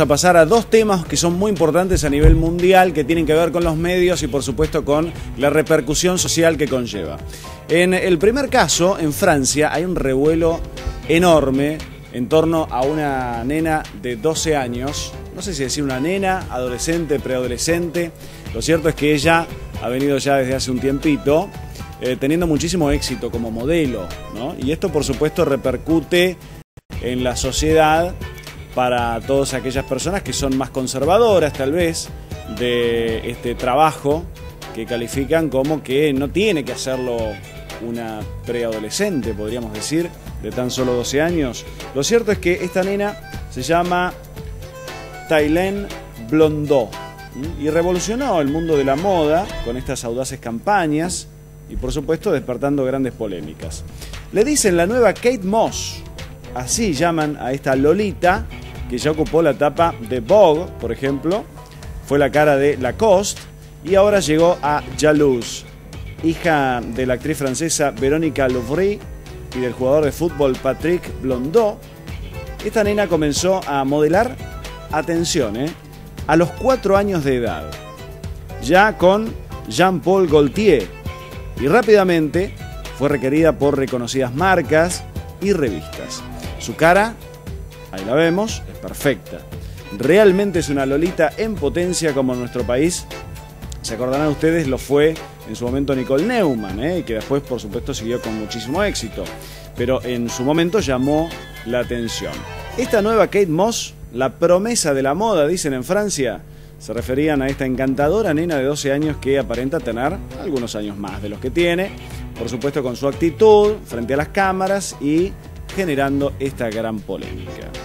Vamos a pasar a dos temas que son muy importantes a nivel mundial, que tienen que ver con los medios y por supuesto con la repercusión social que conlleva. En el primer caso, en Francia, hay un revuelo enorme en torno a una nena de 12 años, no sé si decir una nena, adolescente, preadolescente. Lo cierto es que ella ha venido ya desde hace un tiempito teniendo muchísimo éxito como modelo, ¿no? Y esto por supuesto repercute en la sociedad para todas aquellas personas que son más conservadoras, tal vez, de este trabajo, que califican como que no tiene que hacerlo una preadolescente, podríamos decir, de tan solo 12 años. Lo cierto es que esta nena se llama Thylane Blondeau y revolucionó el mundo de la moda con estas audaces campañas y, por supuesto, despertando grandes polémicas. Le dicen la nueva Kate Moss, así llaman a esta lolita, que ya ocupó la tapa de Vogue, por ejemplo, fue la cara de Lacoste y ahora llegó a Jalouse, hija de la actriz francesa Verónica Louvry y del jugador de fútbol Patrick Blondeau. Esta nena comenzó a modelar, atención, a los 4 años de edad, ya con Jean-Paul Gaultier, y rápidamente fue requerida por reconocidas marcas y revistas. Su cara, ahí la vemos, es perfecta. Realmente es una lolita en potencia, como en nuestro país, se acordarán ustedes, lo fue en su momento Nicole Neumann, y que después por supuesto siguió con muchísimo éxito, pero en su momento llamó la atención. Esta nueva Kate Moss, la promesa de la moda, dicen en Francia, se referían a esta encantadora nena de 12 años que aparenta tener algunos años más de los que tiene, por supuesto con su actitud frente a las cámaras y generando esta gran polémica.